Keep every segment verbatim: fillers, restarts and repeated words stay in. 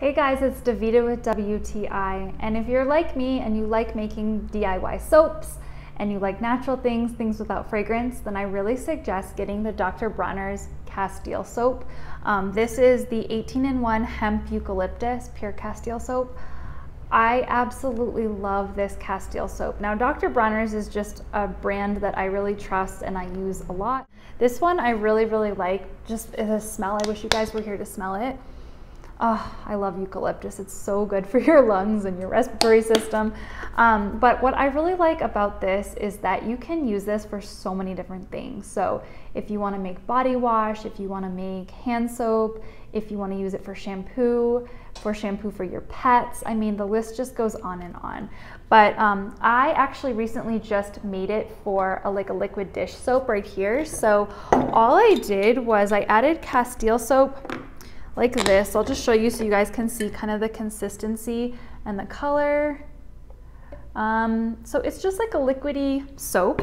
Hey guys, it's Davida with W T I, and if you're like me and you like making D I Y soaps and you like natural things, things without fragrance, then I really suggest getting the Doctor Bronner's Castile soap. Um, this is the eighteen in one hemp eucalyptus Pure-Castile soap. I absolutely love this Castile soap. Now, Doctor Bronner's is just a brand that I really trust and I use a lot. This one I really, really like. Just the smell, I wish you guys were here to smell it. Oh, I love eucalyptus. It's so good for your lungs and your respiratory system. Um, but what I really like about this is that you can use this for so many different things. So if you want to make body wash, if you want to make hand soap, if you want to use it for shampoo, for shampoo for your pets, I mean, the list just goes on and on. But um, I actually recently just made it for a, like a liquid dish soap right here. So all I did was I added Castile soap like this. I'll just show you so you guys can see kind of the consistency and the color. Um, so it's just like a liquidy soap,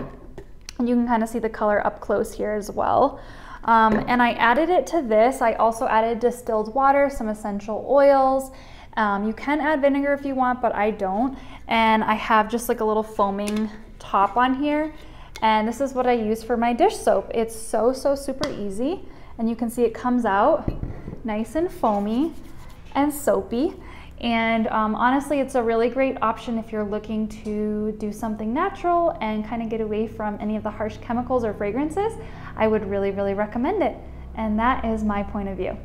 and you can kind of see the color up close here as well. Um, and I added it to this. I also added distilled water, some essential oils. Um, you can add vinegar if you want, but I don't. And I have just like a little foaming top on here. And this is what I use for my dish soap. It's so, so super easy. And you can see it comes out nice and foamy and soapy. And um, honestly, it's a really great option if you're looking to do something natural and kind of get away from any of the harsh chemicals or fragrances. I would really, really recommend it. And that is my point of view.